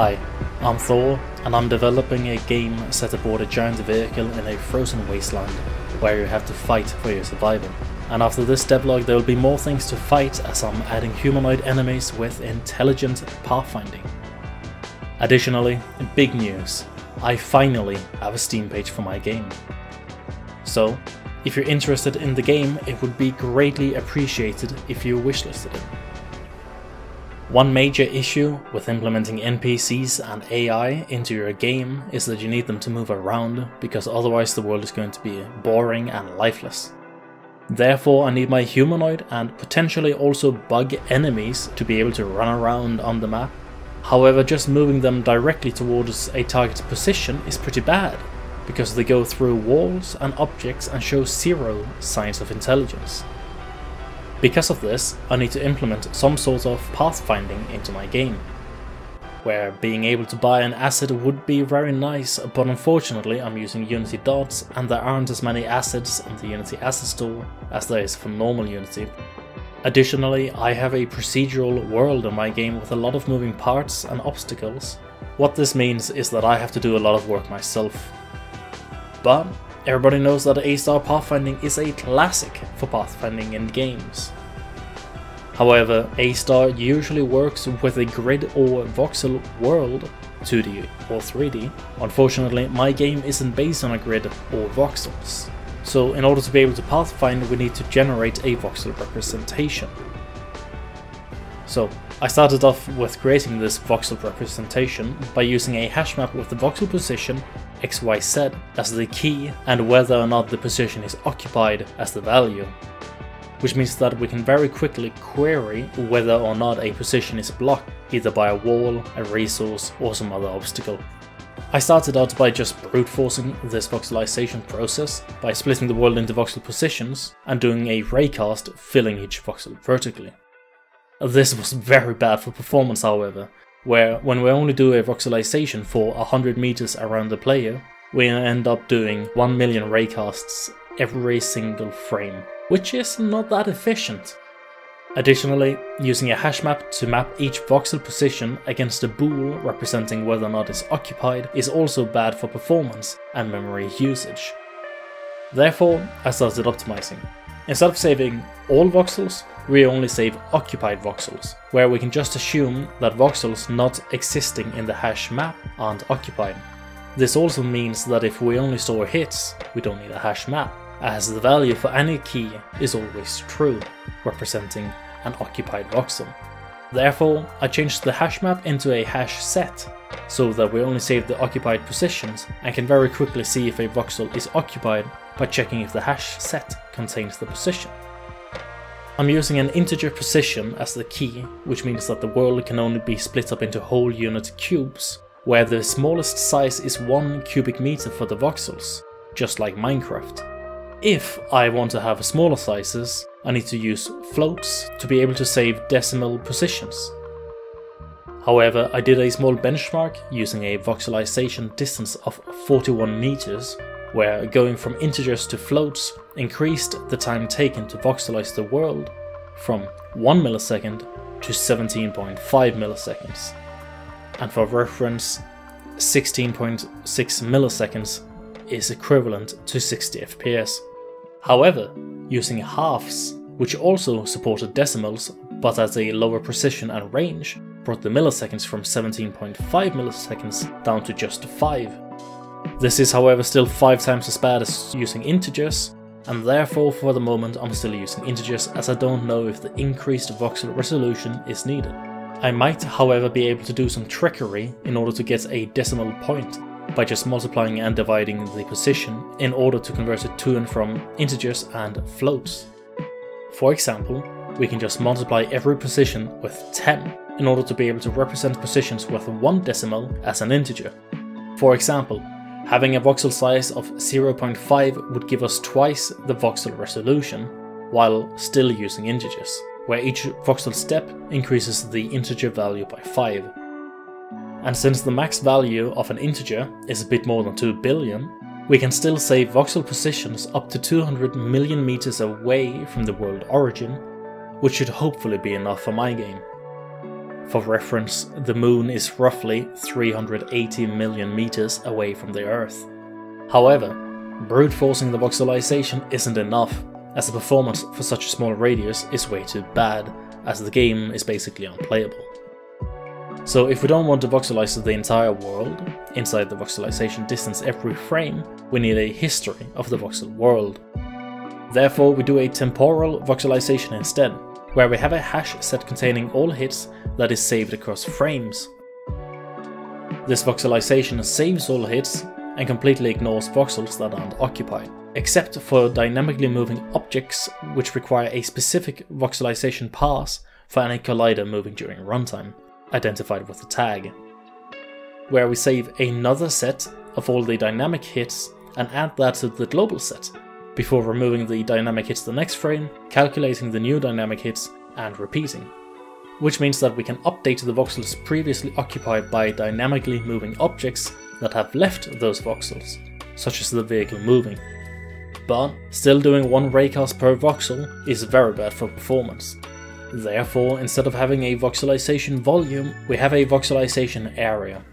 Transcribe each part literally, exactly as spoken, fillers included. Hi, I'm Thor, and I'm developing a game set aboard a giant vehicle in a frozen wasteland, where you have to fight for your survival. And after this devlog there will be more things to fight, as I'm adding humanoid enemies with intelligent pathfinding. Additionally, big news, I finally have a Steam page for my game. So, if you're interested in the game, it would be greatly appreciated if you wishlisted it. One major issue with implementing N P Cs and A I into your game is that you need them to move around, because otherwise the world is going to be boring and lifeless. Therefore I need my humanoid and potentially also bug enemies to be able to run around on the map. However, just moving them directly towards a target position is pretty bad, because they go through walls and objects and show zero signs of intelligence. Because of this, I need to implement some sort of pathfinding into my game, where being able to buy an asset would be very nice, but unfortunately I'm using Unity Dots and there aren't as many assets in the Unity Asset Store as there is for normal Unity. Additionally, I have a procedural world in my game with a lot of moving parts and obstacles. What this means is that I have to do a lot of work myself. But everybody knows that A star pathfinding is a classic for pathfinding in games. However, A star usually works with a grid or voxel world, two D or three D. Unfortunately, my game isn't based on a grid or voxels. So in order to be able to pathfind, we need to generate a voxel representation. So I started off with creating this voxel representation by using a hash map with the voxel position X Y Z as the key, and whether or not the position is occupied as the value, which means that we can very quickly query whether or not a position is blocked, either by a wall, a resource, or some other obstacle. I started out by just brute forcing this voxelization process by splitting the world into voxel positions and doing a raycast, filling each voxel vertically. This was very bad for performance, however, where when we only do a voxelization for one hundred meters around the player, we end up doing one million raycasts every single frame, which is not that efficient. Additionally, using a hash map to map each voxel position against a bool representing whether or not it's occupied is also bad for performance and memory usage. Therefore, I started optimizing. Instead of saving all voxels, we only save occupied voxels, where we can just assume that voxels not existing in the hash map aren't occupied. This also means that if we only store hits, we don't need a hash map, as the value for any key is always true, representing an occupied voxel. Therefore, I changed the hash map into a hash set, so that we only save the occupied positions and can very quickly see if a voxel is occupied by checking if the hash set contains the position. I'm using an integer position as the key, which means that the world can only be split up into whole unit cubes, where the smallest size is one cubic meter for the voxels, just like Minecraft. If I want to have smaller sizes, I need to use floats to be able to save decimal positions. However, I did a small benchmark using a voxelization distance of forty-one meters, where going from integers to floats increased the time taken to voxelize the world from one millisecond to seventeen point five milliseconds. And for reference, sixteen point six milliseconds is equivalent to sixty F P S. However, using halves, which also supported decimals but at a lower precision and range, brought the milliseconds from seventeen point five milliseconds down to just five. This is however still five times as bad as using integers, and therefore for the moment I'm still using integers, as I don't know if the increased voxel resolution is needed. I might however be able to do some trickery in order to get a decimal point by just multiplying and dividing the position in order to convert it to and from integers and floats. For example, we can just multiply every position with ten in order to be able to represent positions with one decimal as an integer. For example, having a voxel size of zero point five would give us twice the voxel resolution, while still using integers, where each voxel step increases the integer value by five. And since the max value of an integer is a bit more than two billion, we can still save voxel positions up to two hundred million meters away from the world origin, which should hopefully be enough for my game. For reference, the moon is roughly three hundred eighty million meters away from the Earth. However, brute forcing the voxelization isn't enough, as the performance for such a small radius is way too bad, as the game is basically unplayable. So if we don't want to voxelize the entire world, inside the voxelization distance every frame, we need a history of the voxel world. Therefore, we do a temporal voxelization instead, where we have a hash set containing all hits that is saved across frames. This voxelization saves all hits and completely ignores voxels that aren't occupied, except for dynamically moving objects which require a specific voxelization pass for any collider moving during runtime, identified with a tag, where we save another set of all the dynamic hits and add that to the global set, before removing the dynamic hits the next frame, calculating the new dynamic hits, and repeating. Which means that we can update the voxels previously occupied by dynamically moving objects that have left those voxels, such as the vehicle moving. But still doing one raycast per voxel is very bad for performance. Therefore, instead of having a voxelization volume, we have a voxelization area.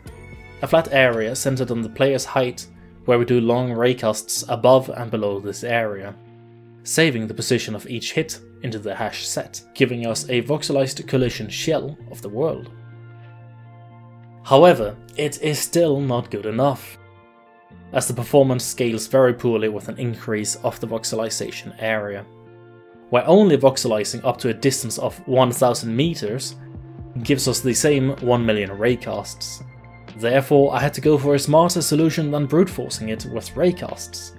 A flat area centered on the player's height, where we do long raycasts above and below this area, saving the position of each hit into the hash set, giving us a voxelized collision shell of the world. However, it is still not good enough, as the performance scales very poorly with an increase of the voxelization area. Where only voxelizing up to a distance of one thousand meters gives us the same one million raycasts. Therefore, I had to go for a smarter solution than brute forcing it with raycasts.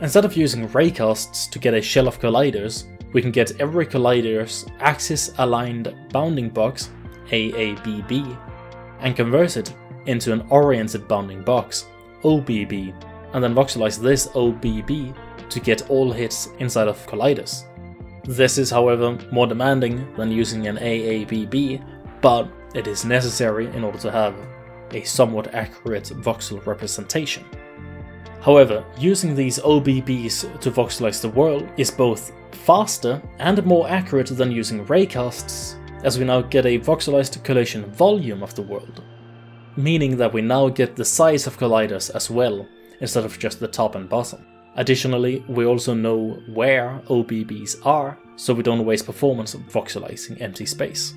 Instead of using raycasts to get a shell of colliders, we can get every collider's axis aligned bounding box, A A B B, and convert it into an oriented bounding box, O B B, and then voxelize this O B B to get all hits inside of colliders. This is, however, more demanding than using an A A B B, but it is necessary in order to have a somewhat accurate voxel representation. However, using these O B Bs to voxelize the world is both faster and more accurate than using raycasts, as we now get a voxelized collision volume of the world, meaning that we now get the size of colliders as well, instead of just the top and bottom. Additionally, we also know where O B Bs are, so we don't waste performance voxelizing empty space.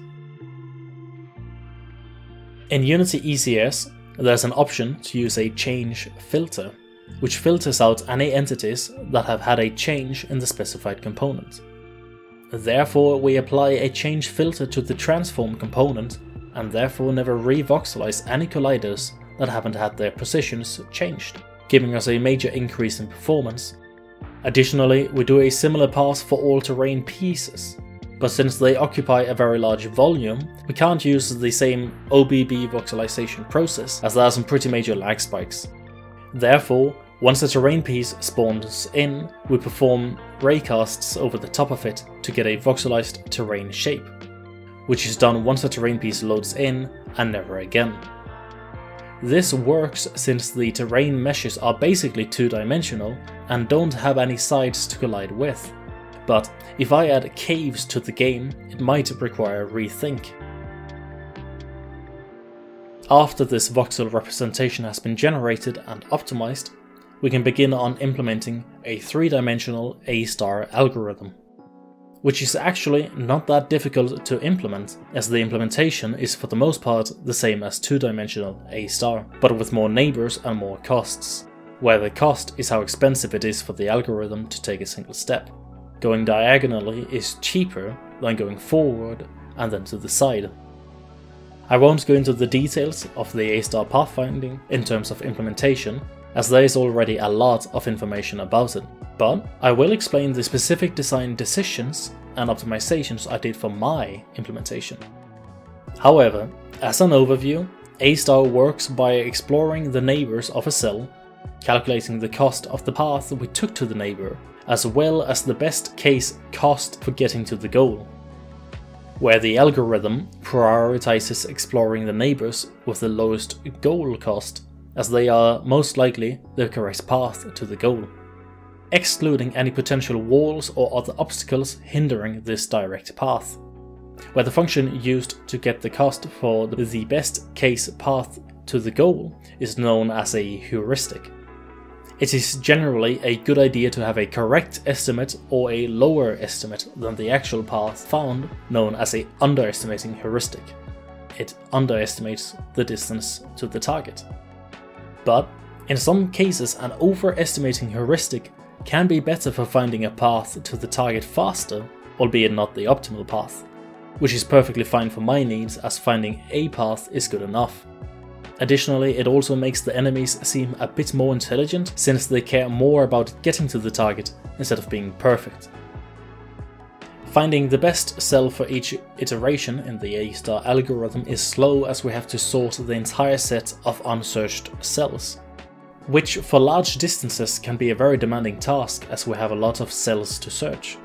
In Unity E C S, there's an option to use a change filter, which filters out any entities that have had a change in the specified component. Therefore, we apply a change filter to the transform component, and therefore never re-voxelize any colliders that haven't had their positions changed, giving us a major increase in performance. Additionally, we do a similar pass for all-terrain pieces, but since they occupy a very large volume, we can't use the same O B B voxelization process, as there are some pretty major lag spikes. Therefore, once a terrain piece spawns in, we perform raycasts over the top of it to get a voxelized terrain shape, which is done once a terrain piece loads in and never again. This works since the terrain meshes are basically two-dimensional and don't have any sides to collide with. But if I add caves to the game, it might require a rethink. After this voxel representation has been generated and optimized, we can begin on implementing a three-dimensional A star algorithm, which is actually not that difficult to implement, as the implementation is for the most part the same as two-dimensional A star, but with more neighbors and more costs, where the cost is how expensive it is for the algorithm to take a single step. Going diagonally is cheaper than going forward and then to the side. I won't go into the details of the A star pathfinding in terms of implementation, as there is already a lot of information about it, but I will explain the specific design decisions and optimizations I did for my implementation. However, as an overview, A star works by exploring the neighbors of a cell, calculating the cost of the path we took to the neighbor, as well as the best case cost for getting to the goal, where the algorithm prioritizes exploring the neighbors with the lowest goal cost, as they are most likely the correct path to the goal, excluding any potential walls or other obstacles hindering this direct path. where the function used to get the cost for the best case path to the goal is known as a heuristic. It is generally a good idea to have a correct estimate or a lower estimate than the actual path found, known as an underestimating heuristic. It underestimates the distance to the target. But in some cases, an overestimating heuristic can be better for finding a path to the target faster, albeit not the optimal path, which is perfectly fine for my needs as finding a path is good enough. Additionally, it also makes the enemies seem a bit more intelligent since they care more about getting to the target instead of being perfect. Finding the best cell for each iteration in the A star algorithm is slow as we have to sort the entire set of unsearched cells, which for large distances can be a very demanding task as we have a lot of cells to search.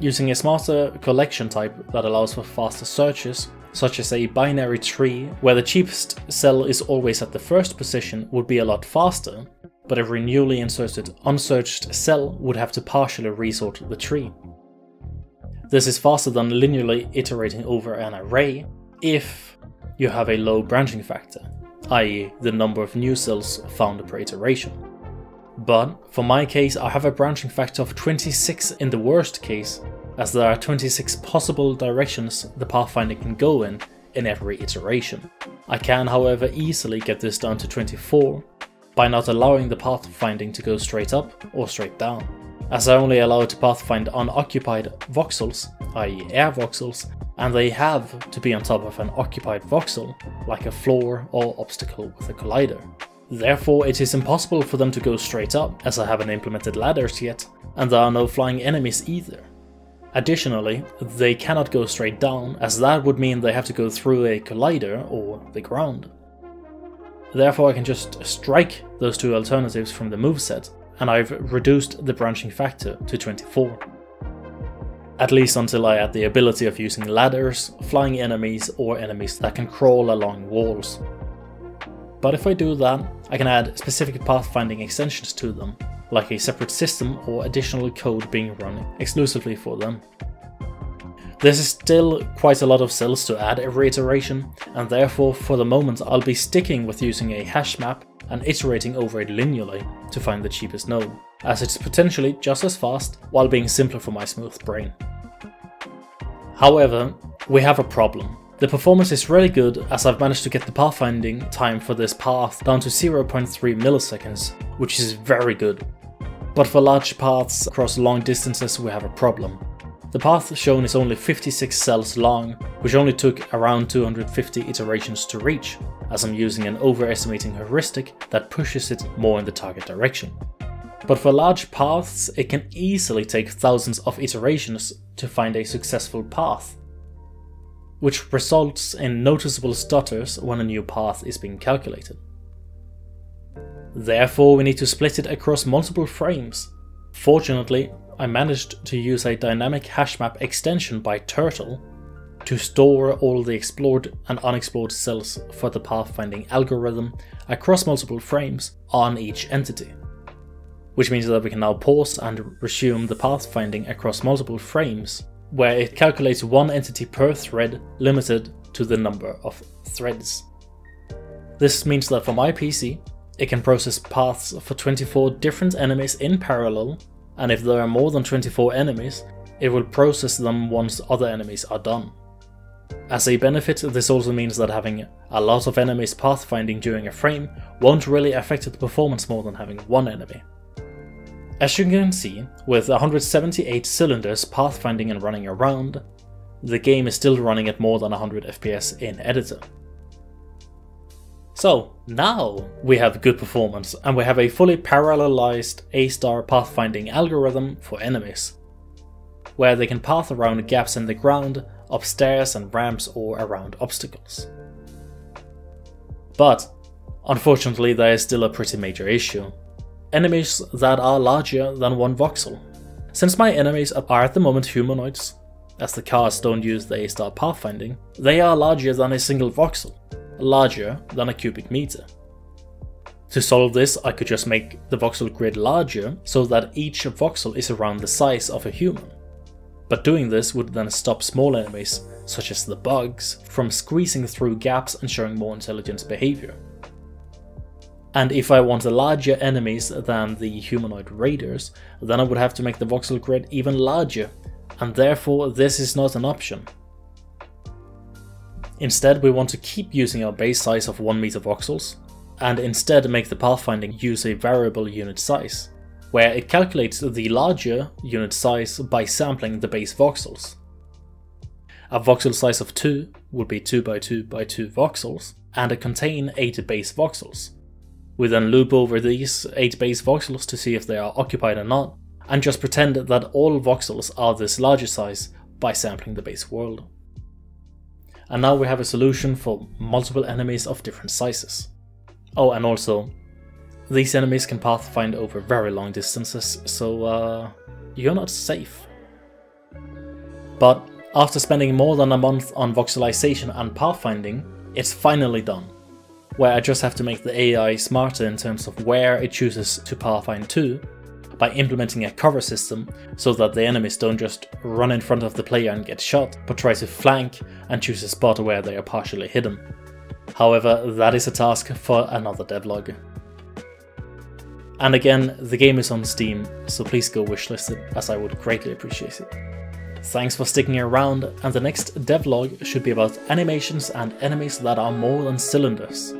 Using a smarter collection type that allows for faster searches, such as a binary tree where the cheapest cell is always at the first position, would be a lot faster, but every newly inserted unsearched cell would have to partially resort the tree. This is faster than linearly iterating over an array if you have a low branching factor, that is the number of new cells found per iteration. But for my case, I have a branching factor of twenty-six in the worst case, as there are twenty-six possible directions the Pathfinder can go in in every iteration. I can, however, easily get this down to twenty-four by not allowing the pathfinding to go straight up or straight down, as I only allow it to pathfind unoccupied voxels, that is air voxels, and they have to be on top of an occupied voxel, like a floor or obstacle with a collider. Therefore, it is impossible for them to go straight up, as I haven't implemented ladders yet, and there are no flying enemies either. Additionally, they cannot go straight down, as that would mean they have to go through a collider or the ground. Therefore, I can just strike those two alternatives from the moveset, and I've reduced the branching factor to twenty-four. At least until I add the ability of using ladders, flying enemies, or enemies that can crawl along walls. But if I do that, I can add specific pathfinding extensions to them, like a separate system or additional code being run exclusively for them. This is still quite a lot of cells to add every iteration, and therefore for the moment I'll be sticking with using a hash map and iterating over it linearly to find the cheapest node, as it's potentially just as fast while being simpler for my smooth brain. However, we have a problem. The performance is really good, as I've managed to get the pathfinding time for this path down to zero point three milliseconds, which is very good. But for large paths across long distances we have a problem. The path shown is only fifty-six cells long, which only took around two hundred fifty iterations to reach, as I'm using an overestimating heuristic that pushes it more in the target direction. But for large paths it can easily take thousands of iterations to find a successful path, which results in noticeable stutters when a new path is being calculated. Therefore, we need to split it across multiple frames. Fortunately, I managed to use a dynamic hashmap extension by Turtle to store all the explored and unexplored cells for the pathfinding algorithm across multiple frames on each entity, which means that we can now pause and resume the pathfinding across multiple frames, where it calculates one entity per thread, limited to the number of threads. This means that for my P C, it can process paths for twenty-four different enemies in parallel, and if there are more than twenty-four enemies, it will process them once other enemies are done. As a benefit, this also means that having a lot of enemies pathfinding during a frame won't really affect the performance more than having one enemy. As you can see, with one hundred seventy-eight cylinders pathfinding and running around, the game is still running at more than one hundred F P S in editor. So now we have good performance, and we have a fully parallelized A star pathfinding algorithm for enemies, where they can path around gaps in the ground, up stairs and ramps, or around obstacles. But unfortunately, there is still a pretty major issue. Enemies that are larger than one voxel. Since my enemies are at the moment humanoids, as the cars don't use the A star pathfinding, they are larger than a single voxel, larger than a cubic meter. To solve this, I could just make the voxel grid larger so that each voxel is around the size of a human. But doing this would then stop small enemies, such as the bugs, from squeezing through gaps and showing more intelligent behavior. And if I want larger enemies than the humanoid raiders, then I would have to make the voxel grid even larger, and therefore this is not an option. Instead, we want to keep using our base size of one meter voxels, and instead make the pathfinding use a variable unit size, where it calculates the larger unit size by sampling the base voxels. A voxel size of two would be two by two by two voxels, and it contain eight base voxels. We then loop over these eight base voxels to see if they are occupied or not, and just pretend that all voxels are this larger size by sampling the base world. And now we have a solution for multiple enemies of different sizes. Oh, and also, these enemies can pathfind over very long distances, so uh, you're not safe. But after spending more than a month on voxelization and pathfinding, it's finally done, where I just have to make the A I smarter in terms of where it chooses to pathfind to, by implementing a cover system so that the enemies don't just run in front of the player and get shot, but try to flank and choose a spot where they are partially hidden. However, that is a task for another devlog. And again, the game is on Steam, so please go wishlist it, as I would greatly appreciate it. Thanks for sticking around, and the next devlog should be about animations and enemies that are more than cylinders.